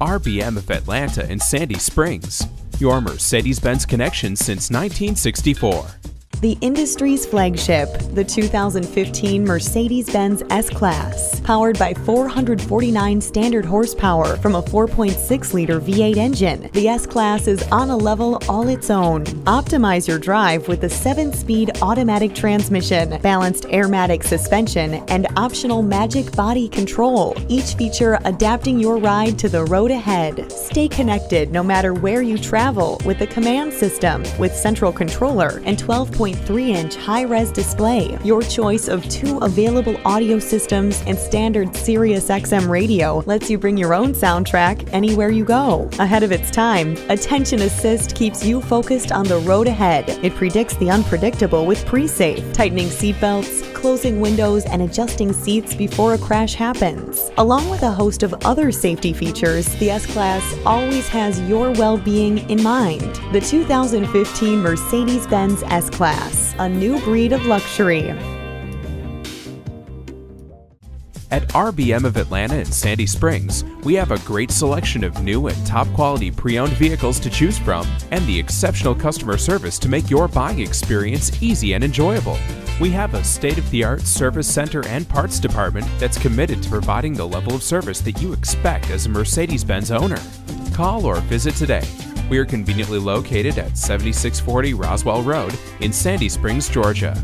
RBM of Atlanta and Sandy Springs, your Mercedes-Benz connection since 1964. The industry's flagship, the 2015 Mercedes-Benz S-Class, powered by 449 standard horsepower from a 4.6-liter V8 engine. The S-Class is on a level all its own. Optimize your drive with the 7-speed automatic transmission, balanced Airmatic suspension, and optional Magic body control, each feature adapting your ride to the road ahead. Stay connected no matter where you travel with the Command system, with central controller and 12.3-inch high-res display. Your choice of 2 available audio systems and standard Sirius XM radio lets you bring your own soundtrack anywhere you go. Ahead of its time, Attention Assist keeps you focused on the road ahead. It predicts the unpredictable with Pre-Safe, tightening seatbelts, closing windows, and adjusting seats before a crash happens. Along with a host of other safety features, the S-Class always has your well-being in mind. The 2015 Mercedes-Benz S-Class, a new breed of luxury. At RBM of Atlanta and Sandy Springs, we have a great selection of new and top-quality pre-owned vehicles to choose from, and the exceptional customer service to make your buying experience easy and enjoyable. We have a state-of-the-art service center and parts department that's committed to providing the level of service that you expect as a Mercedes-Benz owner. Call or visit today. We are conveniently located at 7640 Roswell Road in Sandy Springs, Georgia.